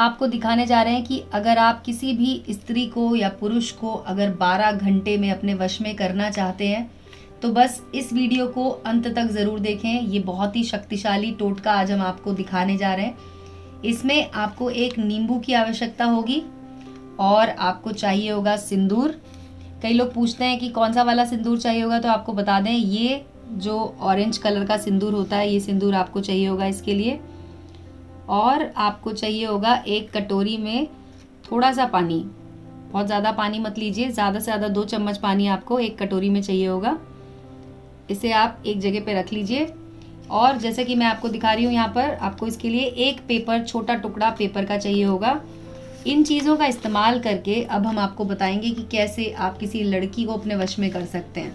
आपको दिखाने जा रहे हैं कि अगर आप किसी भी स्त्री को या पुरुष को अगर 12 घंटे में अपने वश में करना चाहते हैं तो बस इस वीडियो को अंत तक ज़रूर देखें। ये बहुत ही शक्तिशाली टोटका आज हम आपको दिखाने जा रहे हैं। इसमें आपको एक नींबू की आवश्यकता होगी और आपको चाहिए होगा सिंदूर। कई लोग पूछते हैं कि कौन सा वाला सिंदूर चाहिए होगा, तो आपको बता दें ये जो ऑरेंज कलर का सिंदूर होता है, ये सिंदूर आपको चाहिए होगा इसके लिए। और आपको चाहिए होगा एक कटोरी में थोड़ा सा पानी, बहुत ज़्यादा पानी मत लीजिए, ज़्यादा से ज़्यादा 2 चम्मच पानी आपको एक कटोरी में चाहिए होगा। इसे आप एक जगह पे रख लीजिए। और जैसे कि मैं आपको दिखा रही हूँ यहाँ पर, आपको इसके लिए एक पेपर, छोटा टुकड़ा पेपर का चाहिए होगा। इन चीज़ों का इस्तेमाल करके अब हम आपको बताएंगे कि कैसे आप किसी लड़की को अपने वश में कर सकते हैं।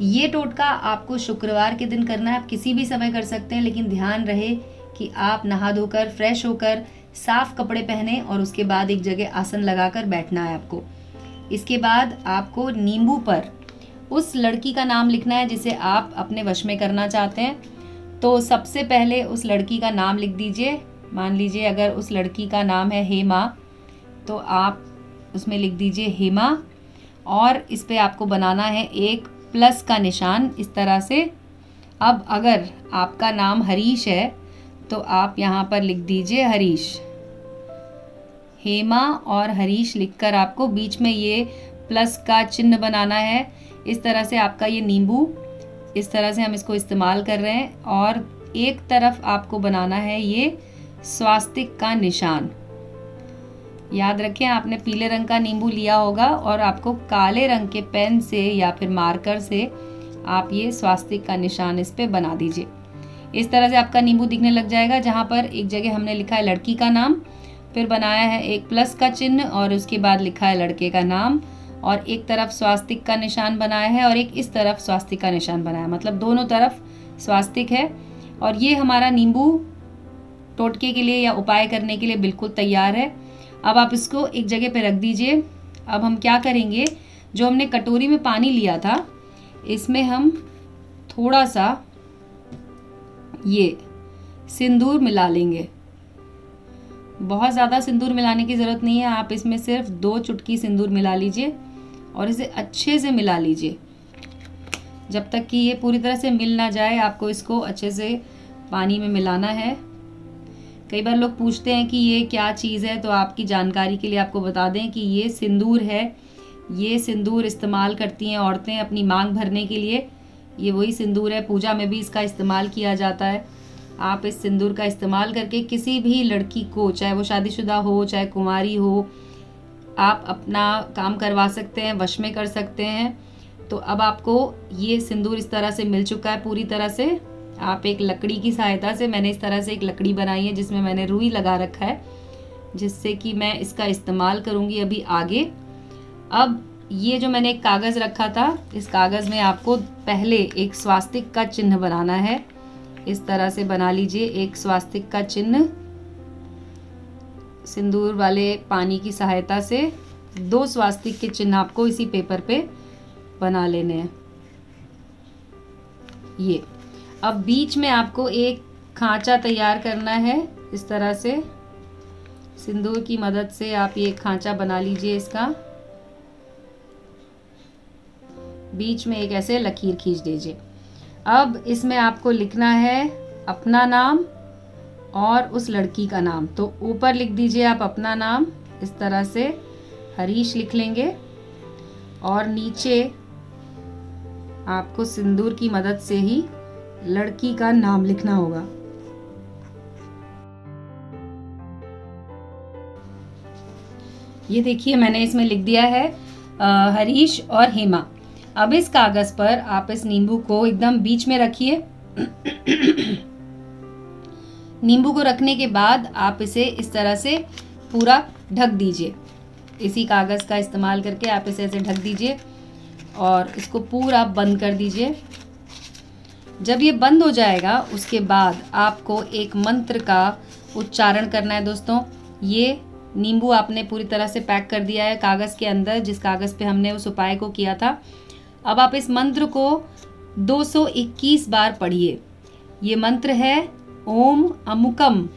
ये टोटका आपको शुक्रवार के दिन करना है, आप किसी भी समय कर सकते हैं, लेकिन ध्यान रहे कि आप नहा धोकर, फ्रेश होकर, साफ कपड़े पहने और उसके बाद एक जगह आसन लगाकर बैठना है आपको। इसके बाद आपको नींबू पर उस लड़की का नाम लिखना है जिसे आप अपने वश में करना चाहते हैं। तो सबसे पहले उस लड़की का नाम लिख दीजिए। मान लीजिए अगर उस लड़की का नाम है हेमा, तो आप उसमें लिख दीजिए हेमा। और इस पर आपको बनाना है एक प्लस का निशान, इस तरह से। अब अगर आपका नाम हरीश है तो आप यहाँ पर लिख दीजिए हरीश। हेमा और हरीश लिखकर आपको बीच में ये प्लस का चिन्ह बनाना है। इस तरह से आपका ये नींबू, इस तरह से हम इसको इस्तेमाल कर रहे हैं। और एक तरफ आपको बनाना है ये स्वास्तिक का निशान। याद रखें, आपने पीले रंग का नींबू लिया होगा और आपको काले रंग के पेन से या फिर मार्कर से आप ये स्वास्तिक का निशान इस पर बना दीजिए। इस तरह से आपका नींबू दिखने लग जाएगा। जहाँ पर एक जगह हमने लिखा है लड़की का नाम, फिर बनाया है एक प्लस का चिन्ह और उसके बाद लिखा है लड़के का नाम, और एक तरफ स्वास्तिक का निशान बनाया है और एक इस तरफ स्वास्तिक का निशान बनाया है, मतलब दोनों तरफ स्वास्तिक है। और ये हमारा नींबू टोटके के लिए या उपाय करने के लिए बिल्कुल तैयार है। अब आप इसको एक जगह पर रख दीजिए। अब हम क्या करेंगे, जो हमने कटोरी में पानी लिया था इसमें हम थोड़ा सा ये सिंदूर मिला लेंगे। बहुत ज़्यादा सिंदूर मिलाने की ज़रूरत नहीं है, आप इसमें सिर्फ 2 चुटकी सिंदूर मिला लीजिए और इसे अच्छे से मिला लीजिए जब तक कि ये पूरी तरह से मिल ना जाए। आपको इसको अच्छे से पानी में मिलाना है। कई बार लोग पूछते हैं कि ये क्या चीज़ है, तो आपकी जानकारी के लिए आपको बता दें कि ये सिंदूर है। ये सिंदूर इस्तेमाल करती हैं औरतें अपनी मांग भरने के लिए। ये वही सिंदूर है, पूजा में भी इसका इस्तेमाल किया जाता है। आप इस सिंदूर का इस्तेमाल करके किसी भी लड़की को, चाहे वो शादीशुदा हो चाहे कुंवारी हो, आप अपना काम करवा सकते हैं, वश में कर सकते हैं। तो अब आपको ये सिंदूर इस तरह से मिल चुका है पूरी तरह से। आप एक लकड़ी की सहायता से, मैंने इस तरह से एक लकड़ी बनाई है जिसमें मैंने रुई लगा रखा है, जिससे कि मैं इसका इस्तेमाल करूँगी अभी आगे। अब ये जो मैंने एक कागज़ रखा था, इस कागज़ में आपको पहले एक स्वास्तिक का चिन्ह बनाना है। इस तरह से बना लीजिए एक स्वास्तिक का चिन्ह सिंदूर वाले पानी की सहायता से। 2 स्वास्तिक के चिन्ह आपको इसी पेपर पे बना लेने हैं ये। अब बीच में आपको एक खांचा तैयार करना है। इस तरह से सिंदूर की मदद से आप ये खांचा बना लीजिए। इसका बीच में एक ऐसे लकीर खींच दीजिए। अब इसमें आपको लिखना है अपना नाम और उस लड़की का नाम। तो ऊपर लिख दीजिए आप अपना नाम, इस तरह से हरीश लिख लेंगे। और नीचे आपको सिंदूर की मदद से ही लड़की का नाम लिखना होगा। ये देखिए, मैंने इसमें लिख दिया है हरीश और हेमा। अब इस कागज़ पर आप इस नींबू को एकदम बीच में रखिए। नींबू को रखने के बाद आप इसे इस तरह से पूरा ढक दीजिए। इसी कागज़ का इस्तेमाल करके आप इसे ऐसे ढक दीजिए और इसको पूरा बंद कर दीजिए। जब ये बंद हो जाएगा उसके बाद आपको एक मंत्र का उच्चारण करना है दोस्तों। ये नींबू आपने पूरी तरह से पैक कर दिया है कागज़ के अंदर, जिस कागज़ पे हमने उस उपाय को किया था। अब आप इस मंत्र को 221 बार पढ़िए। ये मंत्र है ओम अमुकम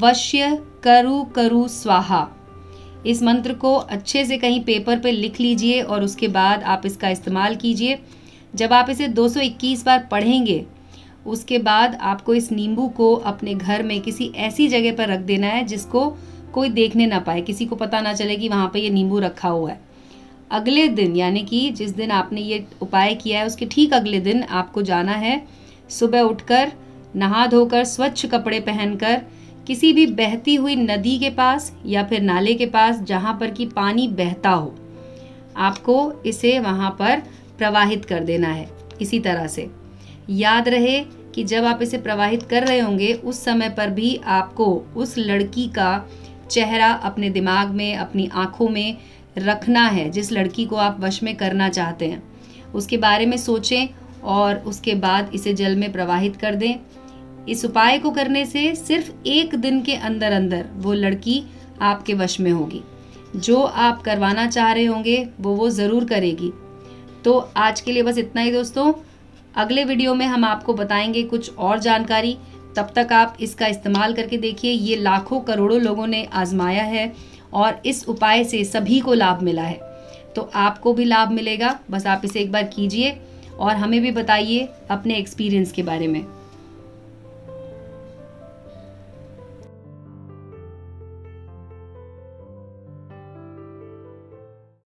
वश्य करु करु स्वाहा। इस मंत्र को अच्छे से कहीं पेपर पे लिख लीजिए और उसके बाद आप इसका इस्तेमाल कीजिए। जब आप इसे 221 बार पढ़ेंगे उसके बाद आपको इस नींबू को अपने घर में किसी ऐसी जगह पर रख देना है जिसको कोई देखने ना पाए, किसी को पता ना चले कि वहाँ पे ये नींबू रखा हुआ है। अगले दिन यानी कि जिस दिन आपने ये उपाय किया है उसके ठीक अगले दिन आपको जाना है, सुबह उठकर नहा धोकर स्वच्छ कपड़े पहनकर किसी भी बहती हुई नदी के पास या फिर नाले के पास जहाँ पर कि पानी बहता हो आपको इसे वहाँ पर प्रवाहित कर देना है। इसी तरह से याद रहे कि जब आप इसे प्रवाहित कर रहे होंगे उस समय पर भी आपको उस लड़की का चेहरा अपने दिमाग में अपनी आँखों में रखना है जिस लड़की को आप वश में करना चाहते हैं। उसके बारे में सोचें और उसके बाद इसे जल में प्रवाहित कर दें। इस उपाय को करने से सिर्फ एक दिन के अंदर अंदर वो लड़की आपके वश में होगी। जो आप करवाना चाह रहे होंगे वो ज़रूर करेगी। तो आज के लिए बस इतना ही दोस्तों। अगले वीडियो में हम आपको बताएंगे कुछ और जानकारी। तब तक आप इसका इस्तेमाल करके देखिए। ये लाखों करोड़ों लोगों ने आजमाया है और इस उपाय से सभी को लाभ मिला है, तो आपको भी लाभ मिलेगा। बस आप इसे एक बार कीजिए और हमें भी बताइए अपने एक्सपीरियंस के बारे में।